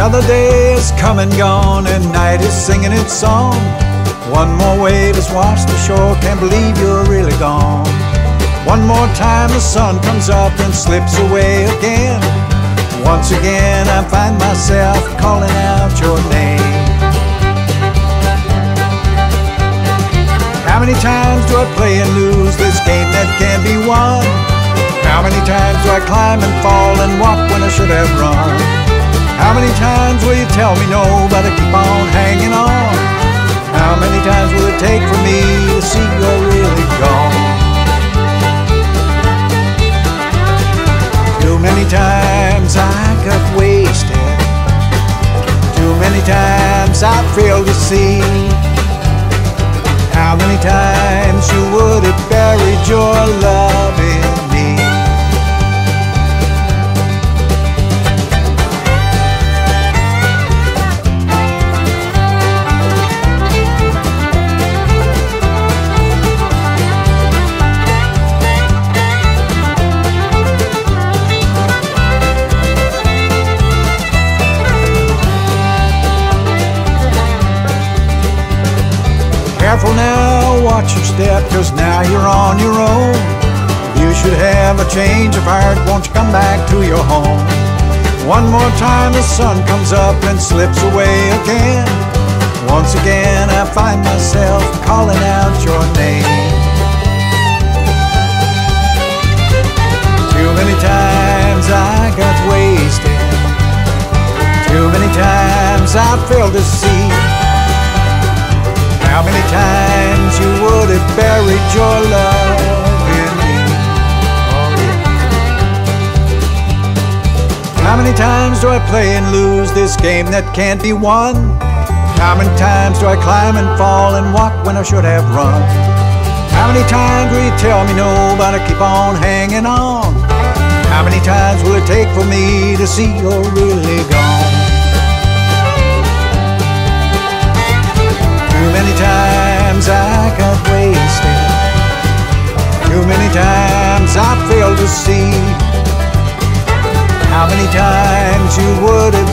Another day is come and gone, and night is singing its song. One more wave has washed the shore, can't believe you're really gone. One more time the sun comes up and slips away again. Once again I find myself calling out your name. How many times do I play and lose this game that can't be won? How many times do I climb and fall and walk when I should have run? How many times will you tell me no, but I keep on hanging on? How many times will it take for me to see you're really gone? Too many times I got wasted. Too many times I failed to see how many times you would have buried your love in me. Careful now, watch your step, cause now you're on your own. You should have a change of heart, won't you come back to your home? One more time the sun comes up and slips away again. Once again I find myself calling out your name. Too many times I got wasted. Too many times I failed to see how many times you would have buried your love in me. Oh, yeah. How many times do I play and lose this game that can't be won? How many times do I climb and fall and walk when I should have run? How many times will you tell me no, but I keep on hanging on? How many times will it take for me to see you're really gone? Too many times I got wasted. Too many times I failed to see how many times you would have